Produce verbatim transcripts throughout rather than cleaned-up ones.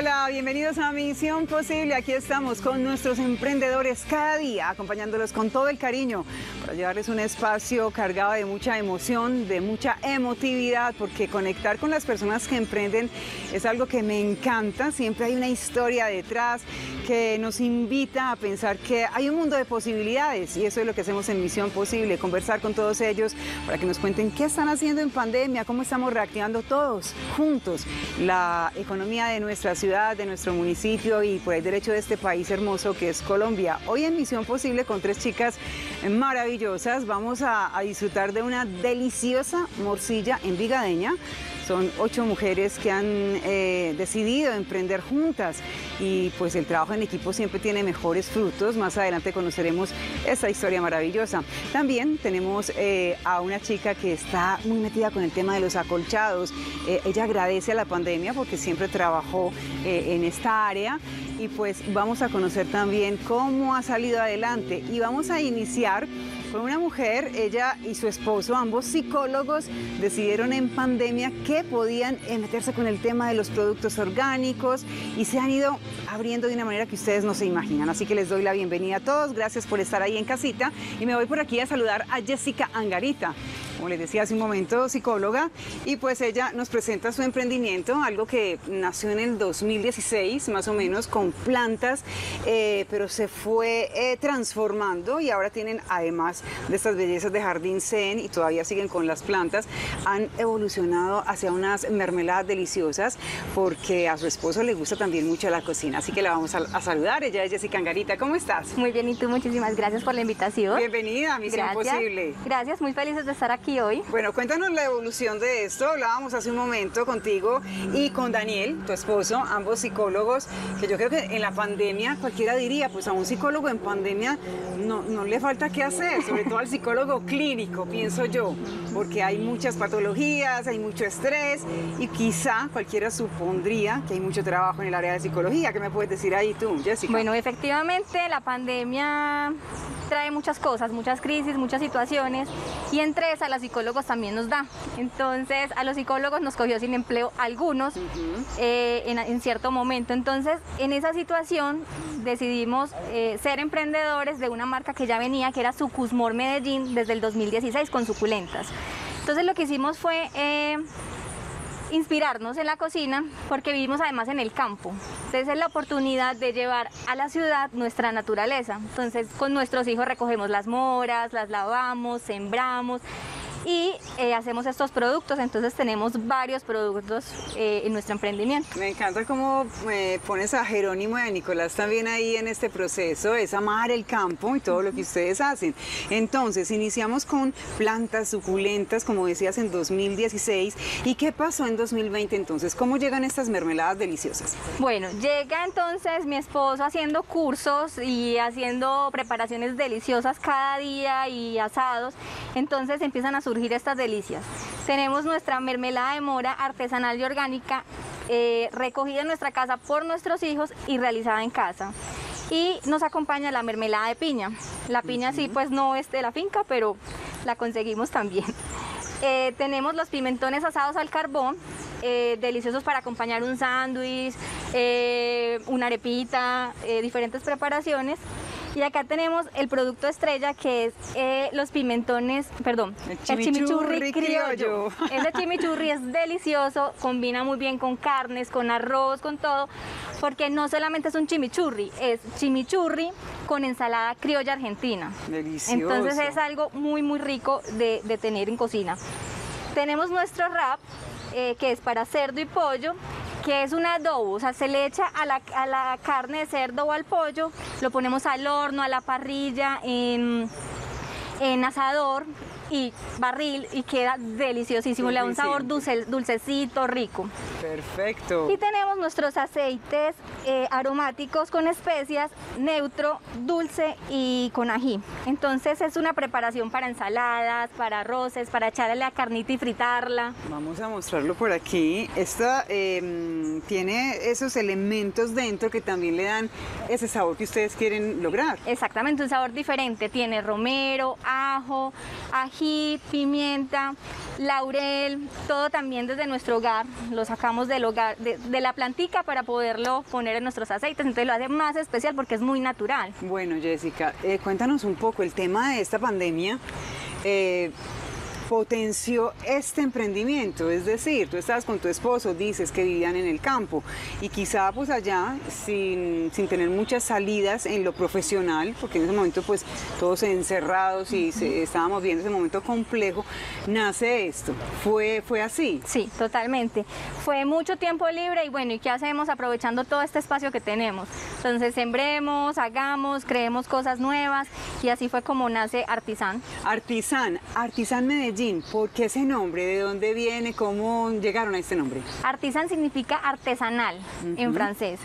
Hola, bienvenidos a Misión Posible. Aquí estamos con nuestros emprendedores cada día, acompañándolos con todo el cariño para llevarles un espacio cargado de mucha emoción, de mucha emotividad, porque conectar con las personas que emprenden es algo que me encanta. Siempre hay una historia detrás que nos invita a pensar que hay un mundo de posibilidades y eso es lo que hacemos en Misión Posible, conversar con todos ellos para que nos cuenten qué están haciendo en pandemia, cómo estamos reactivando todos juntos la economía de nuestra ciudad, de nuestro municipio y por ahí derecho de este país hermoso que es Colombia. Hoy en Misión Posible con tres chicas maravillosas vamos a, a disfrutar de una deliciosa morcilla envigadeña. Son ocho mujeres que han eh, decidido emprender juntas y pues el trabajo en equipo siempre tiene mejores frutos. Más adelante conoceremos esta historia maravillosa. También tenemos eh, a una chica que está muy metida con el tema de los acolchados. Eh, ella agradece a la pandemia porque siempre trabajó eh, en esta área y pues vamos a conocer también cómo ha salido adelante y vamos a iniciar con una mujer. Ella y su esposo, ambos psicólogos, decidieron en pandemia que podían meterse con el tema de los productos orgánicos y se han ido abriendo de una manera que ustedes no se imaginan. Así que les doy la bienvenida a todos, gracias por estar ahí en casita y me voy por aquí a saludar a Jessica Angarita, como les decía hace un momento, psicóloga, y pues ella nos presenta su emprendimiento, algo que nació en el dos mil dieciséis más o menos con plantas, eh, pero se fue eh, transformando y ahora tienen además de estas bellezas de jardín zen y todavía siguen con las plantas. Han evolucionado hacia unas mermeladas deliciosas porque a su esposo le gusta también mucho la cocina, así que la vamos a, a saludar. Ella es Jessica Angarita, ¿cómo estás? Muy bien, y tú, muchísimas gracias por la invitación. Bienvenida a Misión Posible. Gracias, muy felices de estar aquí hoy. Bueno, cuéntanos la evolución de esto. Hablábamos hace un momento contigo y con Daniel, tu esposo, ambos psicólogos, que yo creo que en la pandemia cualquiera diría, pues a un psicólogo en pandemia no, no le falta qué hacer, sobre todo al psicólogo clínico, pienso yo, porque hay muchas patologías, hay mucho estrés y quizá cualquiera supondría que hay mucho trabajo en el área de psicología. ¿Qué me puedes decir ahí tú, Jessica? Bueno, efectivamente la pandemia trae muchas cosas, muchas crisis, muchas situaciones y entre esas a los psicólogos también nos da. Entonces a los psicólogos nos cogió sin empleo algunos uh-huh. eh, en, en cierto momento. Entonces en esa situación decidimos eh, ser emprendedores de una marca que ya venía, que era Sucusmor Medellín, desde el dos mil dieciséis con suculentas. Entonces lo que hicimos fue eh, inspirarnos en la cocina porque vivimos además en el campo. Entonces es la oportunidad de llevar a la ciudad nuestra naturaleza. Entonces con nuestros hijos recogemos las moras, las lavamos, sembramos y eh, hacemos estos productos. Entonces tenemos varios productos eh, en nuestro emprendimiento. Me encanta cómo eh, pones a Jerónimo y a Nicolás también ahí en este proceso, es amar el campo y todo lo que ustedes hacen. Entonces iniciamos con plantas suculentas, como decías, en dos mil dieciséis. ¿Y qué pasó en dos mil veinte entonces? ¿Cómo llegan estas mermeladas deliciosas? Bueno, llega entonces mi esposo haciendo cursos y haciendo preparaciones deliciosas cada día y asados. Entonces empiezan a surgir estas delicias. Tenemos nuestra mermelada de mora artesanal y orgánica, eh, recogida en nuestra casa por nuestros hijos y realizada en casa. Y nos acompaña la mermelada de piña. La piña uh-huh. sí, pues no es de la finca, pero la conseguimos también. Eh, tenemos los pimentones asados al carbón, eh, deliciosos para acompañar un sándwich, eh, una arepita, eh, diferentes preparaciones. Y acá tenemos el producto estrella que es eh, los pimentones, perdón, el chimichurri, el chimichurri criollo. Ese chimichurri es delicioso, combina muy bien con carnes, con arroz, con todo, porque no solamente es un chimichurri, es chimichurri con ensalada criolla argentina. Delicioso. Entonces es algo muy, muy rico de, de tener en cocina. Tenemos nuestro wrap, eh, que es para cerdo y pollo, que es un adobo, o sea, se le echa a la, a la carne de cerdo o al pollo, lo ponemos al horno, a la parrilla, en, en asador y barril y queda deliciosísimo, le da un sabor dulce, dulcecito, rico. Perfecto. Y tenemos nuestros aceites eh, aromáticos con especias, neutro, dulce y con ají. Entonces es una preparación para ensaladas, para arroces, para echarle la carnita y fritarla. Vamos a mostrarlo por aquí. Esta eh, tiene esos elementos dentro que también le dan ese sabor que ustedes quieren lograr. Exactamente, un sabor diferente. Tiene romero, ajo, ají, pimienta, laurel, todo también desde nuestro hogar, lo sacamos del hogar, de, de la plantica para poderlo poner en nuestros aceites, entonces lo hace más especial porque es muy natural. Bueno, Jessica, eh, cuéntanos un poco el tema de esta pandemia. Eh... potenció este emprendimiento, es decir, tú estabas con tu esposo, dices que vivían en el campo y quizá pues allá sin, sin tener muchas salidas en lo profesional, porque en ese momento pues todos encerrados y se, estábamos viendo ese momento complejo, nace esto, ¿fue, fue así? Sí, totalmente, fue mucho tiempo libre y bueno, ¿y qué hacemos aprovechando todo este espacio que tenemos? Entonces sembremos, hagamos, creemos cosas nuevas y así fue como nace Artisan. Artisan, Artisan Medellín. ¿Por qué ese nombre? ¿De dónde viene? ¿Cómo llegaron a este nombre? Artisan significa artesanal uh-huh. en francés.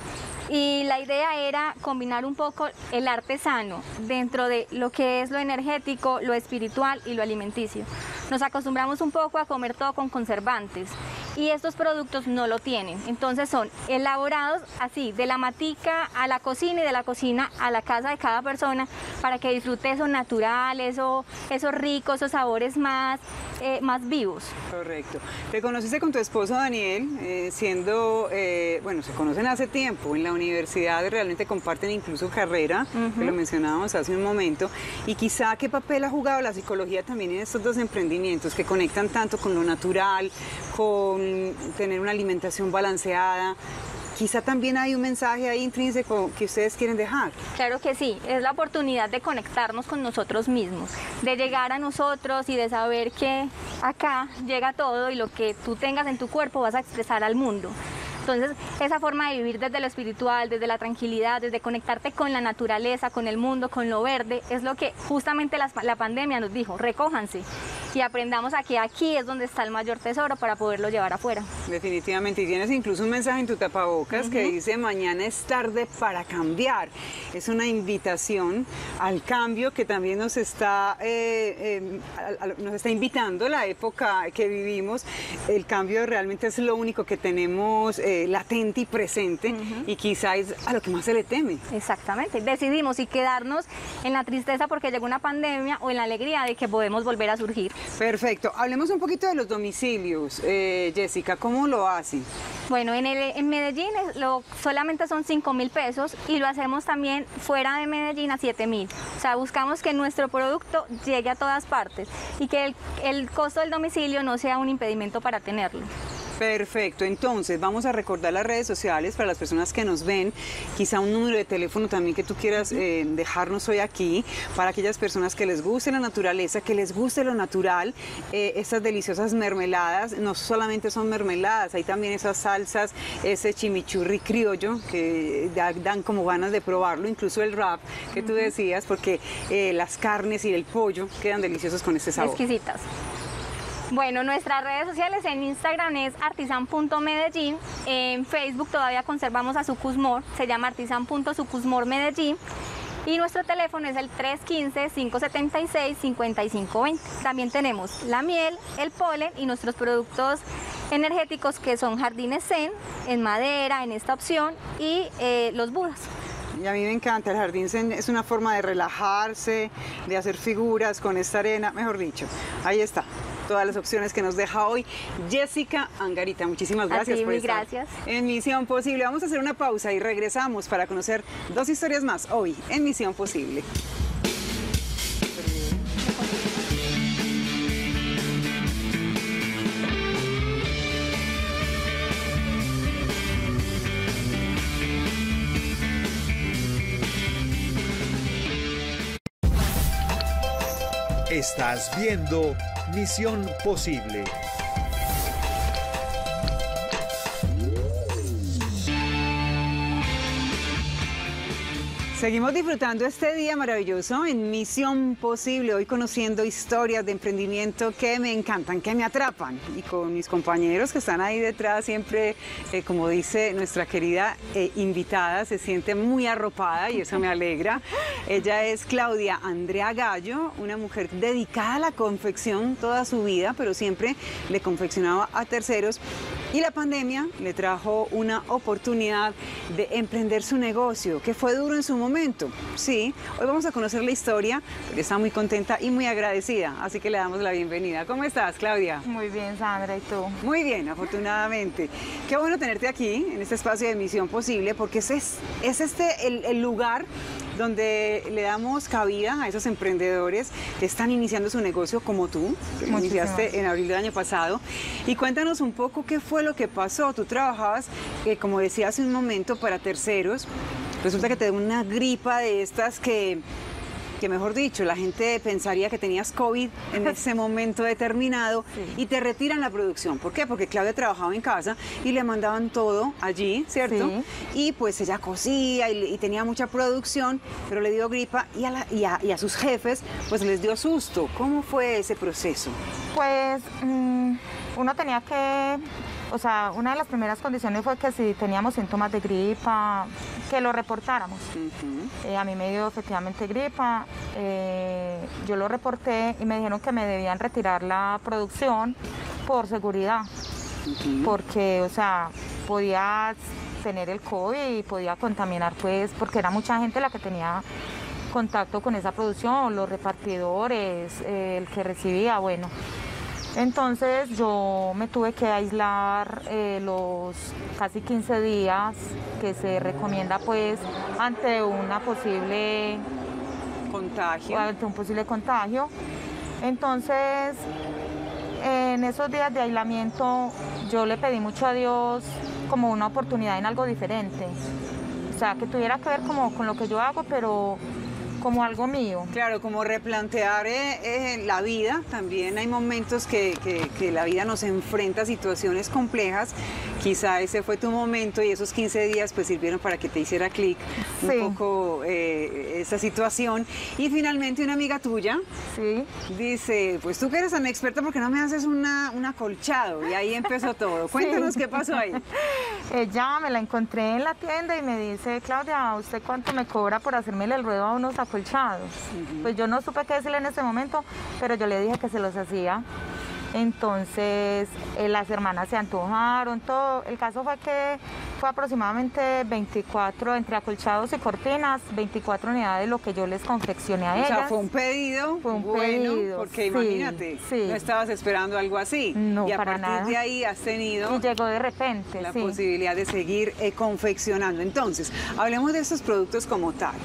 Y la idea era combinar un poco el artesano dentro de lo que es lo energético, lo espiritual y lo alimenticio. Nos acostumbramos un poco a comer todo con conservantes y estos productos no lo tienen. Entonces son elaborados así, de la matica a la cocina y de la cocina a la casa de cada persona para que disfrute eso natural, eso, eso rico, esos sabores más, eh, más vivos. Correcto. Te conociste con tu esposo Daniel, eh, siendo, eh, bueno, se conocen hace tiempo en la universidad, realmente comparten incluso carrera, uh-huh. que lo mencionábamos hace un momento, y quizá qué papel ha jugado la psicología también en estos dos emprendimientos que conectan tanto con lo natural, con tener una alimentación balanceada. Quizá también hay un mensaje ahí intrínseco que ustedes quieren dejar. Claro que sí, es la oportunidad de conectarnos con nosotros mismos, de llegar a nosotros y de saber que acá llega todo y lo que tú tengas en tu cuerpo vas a expresar al mundo. Entonces, esa forma de vivir desde lo espiritual, desde la tranquilidad, desde conectarte con la naturaleza, con el mundo, con lo verde, es lo que justamente la, la pandemia nos dijo, recójanse y aprendamos a que aquí es donde está el mayor tesoro para poderlo llevar afuera. Definitivamente, y tienes incluso un mensaje en tu tapabocas uh-huh. que dice, mañana es tarde para cambiar. Es una invitación al cambio que también nos está, eh, eh, a, a, nos está invitando la época que vivimos. El cambio realmente es lo único que tenemos eh, latente y presente uh-huh. y quizá es a lo que más se le teme. Exactamente, decidimos si quedarnos en la tristeza porque llegó una pandemia o en la alegría de que podemos volver a surgir. Perfecto, hablemos un poquito de los domicilios, eh, Jessica, ¿cómo lo hacen? Bueno, en, el, en Medellín lo, solamente son cinco mil pesos y lo hacemos también fuera de Medellín a siete mil, o sea, buscamos que nuestro producto llegue a todas partes y que el, el costo del domicilio no sea un impedimento para tenerlo. Perfecto, entonces vamos a recordar las redes sociales para las personas que nos ven, quizá un número de teléfono también que tú quieras eh, dejarnos hoy aquí, para aquellas personas que les guste la naturaleza, que les guste lo natural, eh, estas deliciosas mermeladas, no solamente son mermeladas, hay también esas salsas, ese chimichurri criollo que da, dan como ganas de probarlo, incluso el wrap que tú decías, porque eh, las carnes y el pollo quedan deliciosos con este sabor. Exquisitas. Bueno, nuestras redes sociales en Instagram es artisan punto medellín, en Facebook todavía conservamos a Sucusmor, se llama artisan punto sucusmor Medellín y nuestro teléfono es el tres uno cinco, cinco siete seis, cinco cinco dos cero. También tenemos la miel, el polen y nuestros productos energéticos que son jardines zen, en madera, en esta opción y eh, los budas. Y a mí me encanta, el jardín es una forma de relajarse, de hacer figuras con esta arena, mejor dicho, ahí está. Todas las opciones que nos deja hoy Jessica Angarita, muchísimas gracias por estar en Misión Posible. Vamos a hacer una pausa y regresamos para conocer dos historias más hoy en Misión Posible. Estás viendo Misión Posible. Seguimos disfrutando este día maravilloso en Misión Posible, hoy conociendo historias de emprendimiento que me encantan, que me atrapan. Y con mis compañeros que están ahí detrás, siempre, eh, como dice nuestra querida eh, invitada, se siente muy arropada y eso me alegra. Ella es Claudia Andrea Gallo, una mujer dedicada a la confección toda su vida, pero siempre le confeccionaba a terceros. Y la pandemia le trajo una oportunidad de emprender su negocio, que fue duro en su momento. Sí, hoy vamos a conocer la historia, porque está muy contenta y muy agradecida, así que le damos la bienvenida. ¿Cómo estás, Claudia? Muy bien, Sandra, ¿y tú? Muy bien, afortunadamente. Qué bueno tenerte aquí, en este espacio de Misión Posible, porque es, es este el, el lugar donde le damos cabida a esos emprendedores que están iniciando su negocio como tú, que iniciaste en abril del año pasado. Y cuéntanos un poco qué fue lo que pasó. Tú trabajabas, eh, como decía hace un momento, para terceros. Resulta que te dio una gripa de estas que, que mejor dicho, la gente pensaría que tenías COVID en ese momento determinado, sí. Y te retiran la producción. ¿Por qué? Porque Claudia trabajaba en casa y le mandaban todo allí, ¿cierto? Sí. Y pues ella cosía y, y tenía mucha producción, pero le dio gripa y a, la, y, a, y a sus jefes pues les dio susto. ¿Cómo fue ese proceso? Pues mmm, uno tenía que... O sea, una de las primeras condiciones fue que si teníamos síntomas de gripa, que lo reportáramos. Uh-huh. eh, a mí me dio efectivamente gripa, eh, yo lo reporté y me dijeron que me debían retirar la producción por seguridad, uh-huh. Porque, o sea, podía tener el COVID y podía contaminar, pues, porque era mucha gente la que tenía contacto con esa producción, los repartidores, eh, el que recibía, bueno... Entonces yo me tuve que aislar eh, los casi quince días que se recomienda pues ante una posible contagio. Ante un posible contagio. Entonces en esos días de aislamiento yo le pedí mucho a Dios como una oportunidad en algo diferente. O sea, que tuviera que ver como con lo que yo hago, pero... como algo mío. Claro, como replantear eh, eh, la vida. También hay momentos que, que, que la vida nos enfrenta a situaciones complejas. Quizá ese fue tu momento y esos quince días pues sirvieron para que te hiciera clic, sí, un poco eh, esa situación. Y finalmente una amiga tuya, sí, dice, pues tú que eres tan experta, ¿por qué no me haces una, un acolchado? Y ahí empezó todo. Cuéntanos, sí, qué pasó ahí. Ella me la encontré en la tienda y me dice, Claudia, ¿usted cuánto me cobra por hacerme el ruedo a unos acolchados? Uh-huh. Pues yo no supe qué decirle en ese momento, pero yo le dije que se los hacía. Entonces eh, las hermanas se antojaron, todo. El caso fue que fue aproximadamente veinticuatro, entre acolchados y cortinas, veinticuatro unidades de lo que yo les confeccioné a ellas. O sea, fue un pedido, fue un bueno, pedido, porque sí, imagínate, sí, no estabas esperando algo así. No, y a para partir nada. De ahí has tenido... Y llegó de repente, la sí. posibilidad de seguir eh, confeccionando. Entonces, hablemos de estos productos como tal.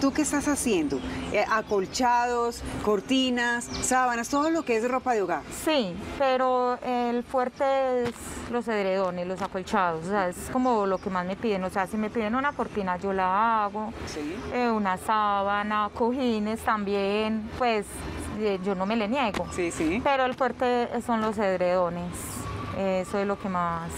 ¿Tú qué estás haciendo? Eh, acolchados, cortinas, sábanas, todo lo que es ropa de hogar. Sí, pero el fuerte es los edredones, los acolchados, o sea, es como lo que más me piden. O sea, si me piden una cortina, yo la hago, ¿sí? eh, una sábana, cojines también, pues eh, yo no me le niego. Sí, sí. Pero el fuerte son los edredones, eh, eso es lo que más...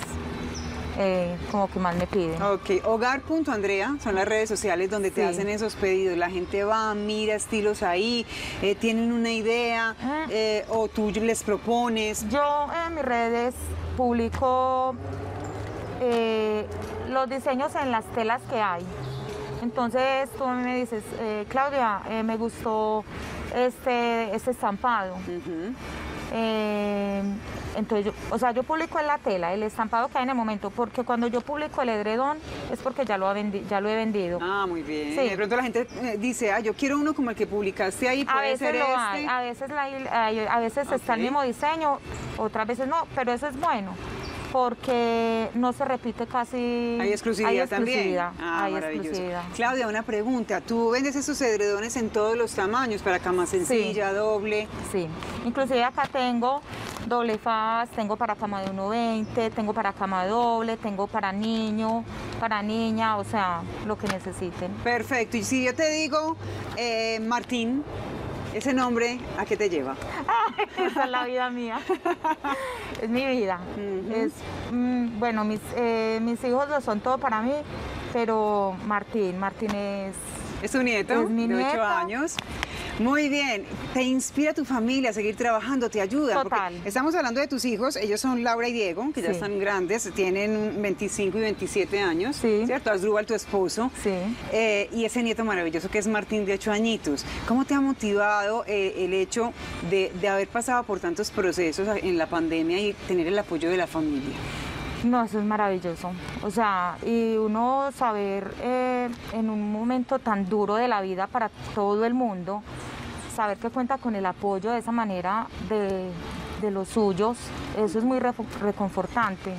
Eh, como que más me piden. Ok, hogar punto andrea son las redes sociales donde te, sí, hacen esos pedidos. La gente va, mira estilos ahí, eh, tienen una idea, eh, o tú les propones. Yo en mis redes publico eh, los diseños en las telas que hay. Entonces tú me dices, eh, Claudia, eh, me gustó este, este estampado. Uh-huh. eh, Entonces, yo, o sea, yo publico en la tela, el estampado que hay en el momento, porque cuando yo publico el edredón es porque ya lo, ha vendi ya lo he vendido. Ah, muy bien. Sí. De pronto la gente dice, ah, yo quiero uno como el que publicaste ahí, puede a veces ser lo este. Hay, a veces, la, a veces okay. está el mismo diseño, otras veces no, pero eso es bueno, porque no se repite casi... Hay exclusividad, hay exclusividad también. Ah, hay exclusividad. Claudia, una pregunta. ¿Tú vendes esos edredones en todos los tamaños, para cama sencilla, sí, doble? Sí. Inclusive acá tengo doble faz, tengo para cama de uno veinte, tengo para cama doble, tengo para niño, para niña, o sea, lo que necesiten. Perfecto. Y si yo te digo, eh, Martín... ¿Ese nombre a qué te lleva? Ay, esa es la vida mía, es mi vida. Uh-huh. Es, mm, bueno, mis, eh, mis hijos lo son todo para mí, pero Martín, Martín es... Es tu nieto, es mi de nieto. ocho años. Muy bien, te inspira tu familia a seguir trabajando, te ayuda. Total. Porque estamos hablando de tus hijos, ellos son Laura y Diego, que sí, ya están grandes, tienen veinticinco y veintisiete años, sí, ¿cierto? Asdrúbal, tu esposo, sí, eh, y ese nieto maravilloso que es Martín, de ocho añitos. ¿Cómo te ha motivado eh, el hecho de, de haber pasado por tantos procesos en la pandemia y tener el apoyo de la familia? No, eso es maravilloso. O sea, y uno saber eh, en un momento tan duro de la vida para todo el mundo, saber que cuenta con el apoyo de esa manera de, de los suyos, eso es muy re reconfortante.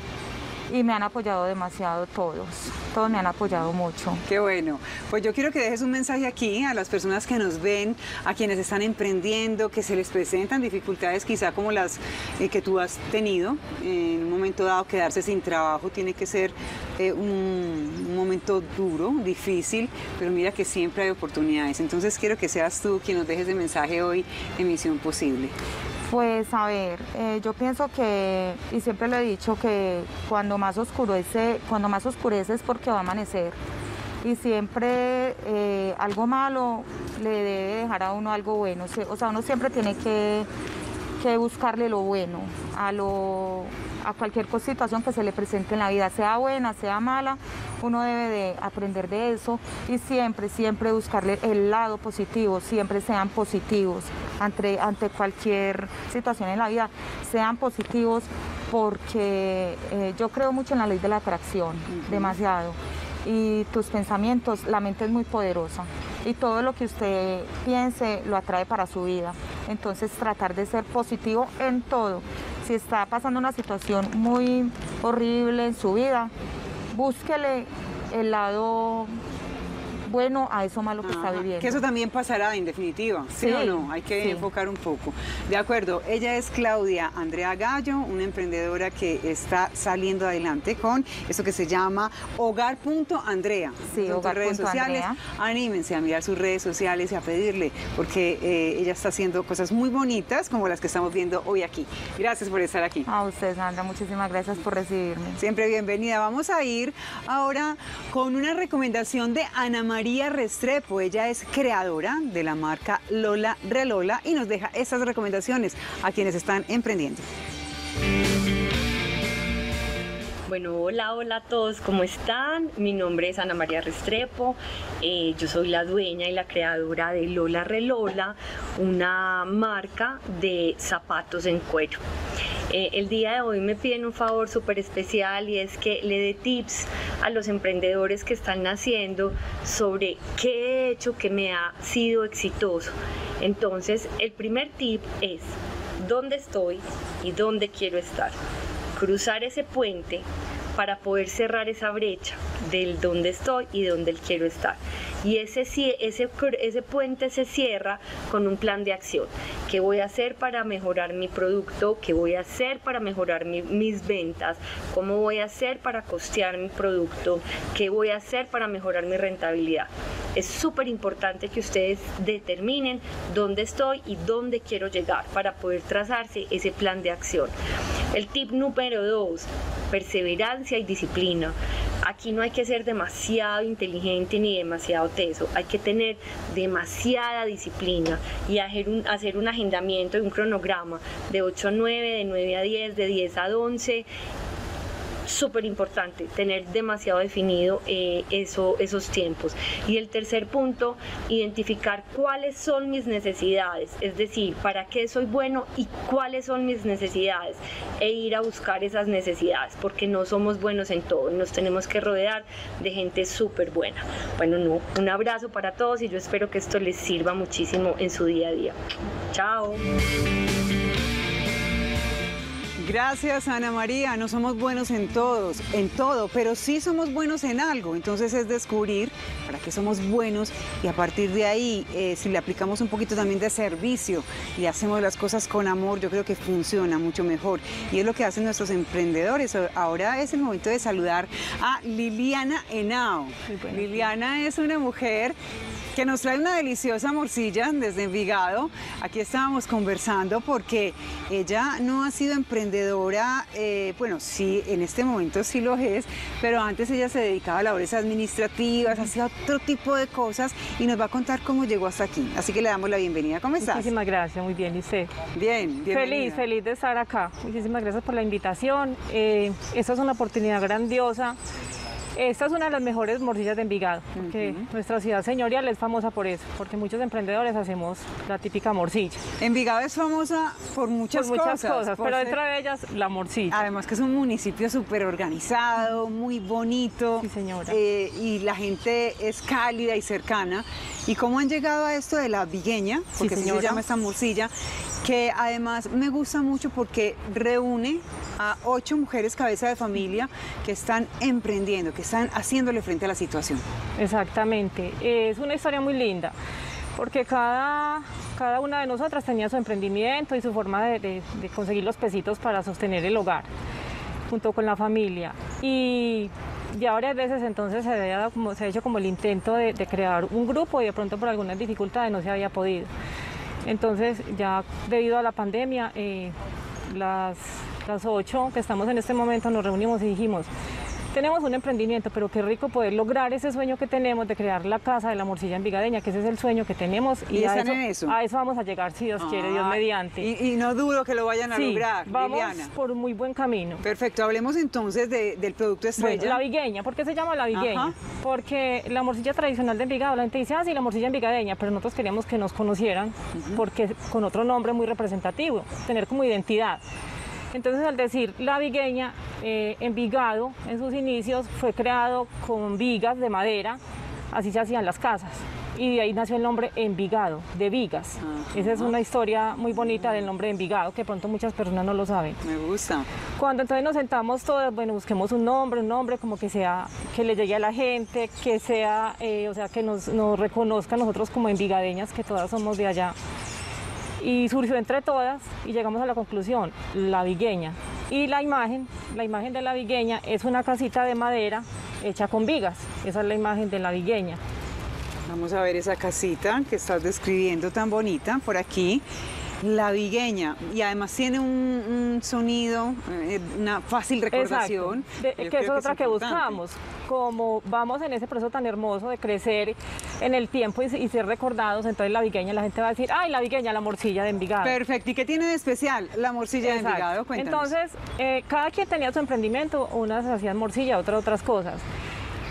Y me han apoyado demasiado todos, todos me han apoyado mucho. Qué bueno. Pues yo quiero que dejes un mensaje aquí a las personas que nos ven, a quienes están emprendiendo, que se les presentan dificultades quizá como las eh, que tú has tenido. Eh, en un momento dado quedarse sin trabajo tiene que ser eh, un, un momento duro, difícil, pero mira que siempre hay oportunidades. Entonces quiero que seas tú quien nos dejes el mensaje hoy en Misión Posible. Pues a ver, eh, yo pienso que, y siempre lo he dicho, que cuando más oscurece, cuando más oscurece es porque va a amanecer. Y siempre eh, algo malo le debe dejar a uno algo bueno. O sea, uno siempre tiene que, que buscarle lo bueno a, lo, a cualquier situación que se le presente en la vida, sea buena, sea mala, uno debe de aprender de eso y siempre, siempre buscarle el lado positivo, siempre sean positivos. Ante, ante cualquier situación en la vida, sean positivos, porque eh, yo creo mucho en la ley de la atracción, uh-huh. demasiado, y tus pensamientos, la mente es muy poderosa, y todo lo que usted piense lo atrae para su vida, entonces tratar de ser positivo en todo. Si está pasando una situación muy horrible en su vida, búsquele el lado bueno a eso malo que Ajá, está viviendo. Que eso también pasará, en definitiva, ¿sí, sí o no? Hay que sí. enfocar un poco. De acuerdo, ella es Claudia Andrea Gallo, una emprendedora que está saliendo adelante con eso que se llama Hogar punto Andrea. Sí, en Hogar. Redes sociales. Andrea. Anímense a mirar sus redes sociales y a pedirle, porque eh, ella está haciendo cosas muy bonitas como las que estamos viendo hoy aquí. Gracias por estar aquí. A usted, Sandra, muchísimas gracias por recibirme. Siempre bienvenida. Vamos a ir ahora con una recomendación de Ana María María Restrepo. Ella es creadora de la marca Lola Relola y nos deja estas recomendaciones a quienes están emprendiendo. Bueno, hola, hola a todos, ¿cómo están? Mi nombre es Ana María Restrepo, eh, yo soy la dueña y la creadora de Lola Relola, una marca de zapatos en cuero. Eh, el día de hoy me piden un favor súper especial y es que le dé tips a los emprendedores que están naciendo sobre qué he hecho que me ha sido exitoso. Entonces, el primer tip es dónde estoy y dónde quiero estar. Cruzar ese puente para poder cerrar esa brecha del dónde estoy y dónde quiero estar. Y ese, ese, ese puente se cierra con un plan de acción. ¿Qué voy a hacer para mejorar mi producto? ¿Qué voy a hacer para mejorar mi, mis ventas? ¿Cómo voy a hacer para costear mi producto? ¿Qué voy a hacer para mejorar mi rentabilidad? Es súper importante que ustedes determinen dónde estoy y dónde quiero llegar para poder trazarse ese plan de acción. El tip número dos, perseverancia y disciplina. Aquí no hay que ser demasiado inteligente ni demasiado teso, hay que tener demasiada disciplina y hacer un, hacer un agendamiento y un cronograma de ocho a nueve, de nueve a diez, de diez a once. Súper importante tener demasiado definido eh, eso, esos tiempos. Y el tercer punto, identificar cuáles son mis necesidades, es decir, para qué soy bueno y cuáles son mis necesidades, e ir a buscar esas necesidades, porque no somos buenos en todo, nos tenemos que rodear de gente súper buena. Bueno, no, un abrazo para todos y yo espero que esto les sirva muchísimo en su día a día. Chao. Gracias, Ana María. No somos buenos en todos, en todo, pero sí somos buenos en algo. Entonces es descubrir para qué somos buenos y a partir de ahí, eh, si le aplicamos un poquito también de servicio y hacemos las cosas con amor, yo creo que funciona mucho mejor. Y es lo que hacen nuestros emprendedores. Ahora es el momento de saludar a Liliana Henao. Bueno. Liliana es una mujer que nos trae una deliciosa morcilla desde Envigado. Aquí estábamos conversando porque ella no ha sido emprendedora, eh, bueno, sí, en este momento sí lo es, pero antes ella se dedicaba a labores administrativas, hacía otro tipo de cosas y nos va a contar cómo llegó hasta aquí. Así que le damos la bienvenida. ¿Cómo estás? Muchísimas gracias, muy bien, Lice. Bien, bienvenida. Feliz, feliz de estar acá. Muchísimas gracias por la invitación. Eh, esta es una oportunidad grandiosa Esta es una de las mejores morcillas de Envigado, porque uh-huh. nuestra ciudad señorial es famosa por eso, porque muchos emprendedores hacemos la típica morcilla. Envigado es famosa por muchas, por muchas cosas, cosas por pero ser... dentro de ellas la morcilla. Además que es un municipio súper organizado, muy bonito, sí, señora. Eh, y la gente es cálida y cercana. ¿Y cómo han llegado a esto de la Vigüeña? Porque sí, se llama esta morcilla, que además me gusta mucho porque reúne a ocho mujeres cabeza de familia que están emprendiendo, que están haciéndole frente a la situación. Exactamente, es una historia muy linda, porque cada, cada una de nosotras tenía su emprendimiento y su forma de, de, de conseguir los pesitos para sostener el hogar, junto con la familia. Y ya varias veces entonces se había dado como, se ha hecho como el intento de, de crear un grupo y de pronto por algunas dificultades no se había podido. Entonces ya debido a la pandemia, eh, las, las ocho que estamos en este momento nos reunimos y dijimos, tenemos un emprendimiento, pero qué rico poder lograr ese sueño que tenemos de crear la casa de la morcilla envigadeña, que ese es el sueño que tenemos. Y, ¿Y a, eso, eso? a eso vamos a llegar, si Dios ah, quiere, Dios mediante. Y, y no dudo que lo vayan a sí, lograr, vamos Liliana. por muy buen camino. Perfecto, hablemos entonces de, del producto estrella. Bueno, la Vigüeña, ¿por qué se llama la Vigüeña? Ajá. Porque la morcilla tradicional de Envigado, la gente dice, ah, sí, la morcilla envigadeña, pero nosotros queríamos que nos conocieran, uh-huh. porque con otro nombre muy representativo, tener como identidad. Entonces, al decir la Vigüeña, eh, Envigado en sus inicios fue creado con vigas de madera, así se hacían las casas, y de ahí nació el nombre Envigado, de vigas. Ajá. Esa es una historia muy bonita del nombre de Envigado, que pronto muchas personas no lo saben. Me gusta. Cuando entonces nos sentamos todas, bueno, busquemos un nombre, un nombre como que sea, que le llegue a la gente, que sea, eh, o sea, que nos, nos reconozca a nosotros como envigadeñas, que todas somos de allá. Y surgió entre todas y llegamos a la conclusión, la Vigüeña. Y la imagen, la imagen de la Vigüeña es una casita de madera hecha con vigas, esa es la imagen de la Vigüeña. Vamos a ver esa casita que estás describiendo tan bonita por aquí, la Vigüeña, y además tiene un, un sonido, una fácil recordación. De, que es otra que, que buscamos, como vamos en ese proceso tan hermoso de crecer en el tiempo y, y ser recordados, entonces la Vigüeña, la gente va a decir, ay, la Vigüeña, la morcilla de Envigado. Perfecto, ¿y qué tiene de especial la morcilla Exacto. de Envigado? Cuéntanos. Entonces, eh, cada quien tenía su emprendimiento, unas hacían morcilla, otras otras cosas,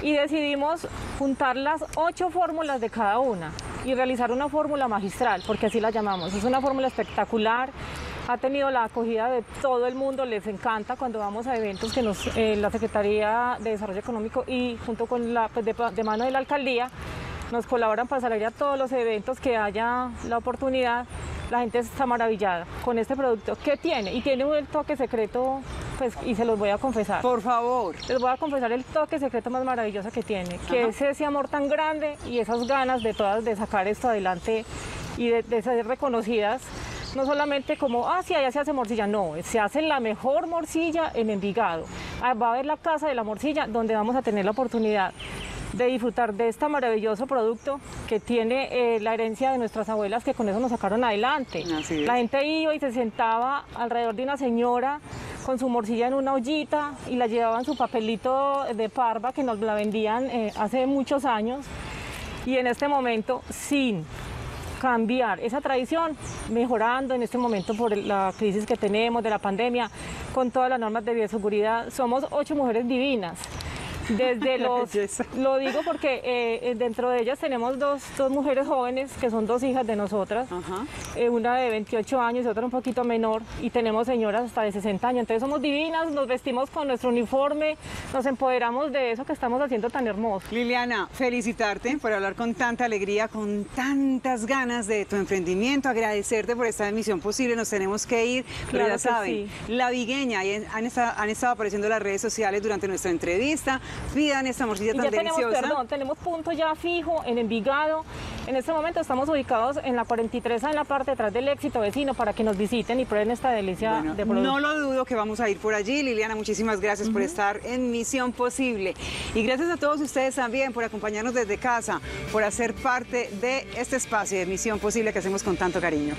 y decidimos juntar las ocho fórmulas de cada una y realizar una fórmula magistral, porque así la llamamos. Es una fórmula espectacular, ha tenido la acogida de todo el mundo, les encanta cuando vamos a eventos que nos, eh, la Secretaría de Desarrollo Económico y junto con la, pues de, de mano de la Alcaldía, nos colaboran para salir a todos los eventos que haya la oportunidad. La gente está maravillada con este producto que tiene, y tiene un toque secreto, pues, y se los voy a confesar. Por favor. Les voy a confesar el toque secreto más maravilloso que tiene, que Ajá. es ese amor tan grande y esas ganas de todas de sacar esto adelante y de, de ser reconocidas, no solamente como, ah, sí, allá se hace morcilla, no, se hace la mejor morcilla en Envigado. Va a haber la Casa de la Morcilla, donde vamos a tener la oportunidad de disfrutar de este maravilloso producto que tiene eh, la herencia de nuestras abuelas, que con eso nos sacaron adelante. Así es. La gente iba y se sentaba alrededor de una señora con su morcilla en una ollita y la llevaban su papelito de parva que nos la vendían eh, hace muchos años, y en este momento sin cambiar esa tradición, mejorando en este momento por la crisis que tenemos de la pandemia, con todas las normas de bioseguridad. Somos ocho mujeres divinas. Desde los, lo digo porque eh, dentro de ellas tenemos dos, dos mujeres jóvenes que son dos hijas de nosotras, uh-huh. eh, una de veintiocho años y otra un poquito menor, y tenemos señoras hasta de sesenta años, entonces somos divinas, nos vestimos con nuestro uniforme, nos empoderamos de eso que estamos haciendo tan hermoso. Liliana, felicitarte por hablar con tanta alegría, con tantas ganas de tu emprendimiento, agradecerte por esta emisión posible, nos tenemos que ir, pero claro ya saben, sí. la Vigüeña, ahí han estado, han estado apareciendo en las redes sociales durante nuestra entrevista. Pidan esta morcilla tan deliciosa. Tenemos, perdón, tenemos punto ya fijo en Envigado. En este momento estamos ubicados en la cuarenta y tres, en la parte de atrás del Éxito Vecino, para que nos visiten y prueben esta delicia bueno, de producto. No lo dudo que vamos a ir por allí. Liliana, muchísimas gracias uh-huh. por estar en Misión Posible. Y gracias a todos ustedes también por acompañarnos desde casa, por hacer parte de este espacio de Misión Posible que hacemos con tanto cariño.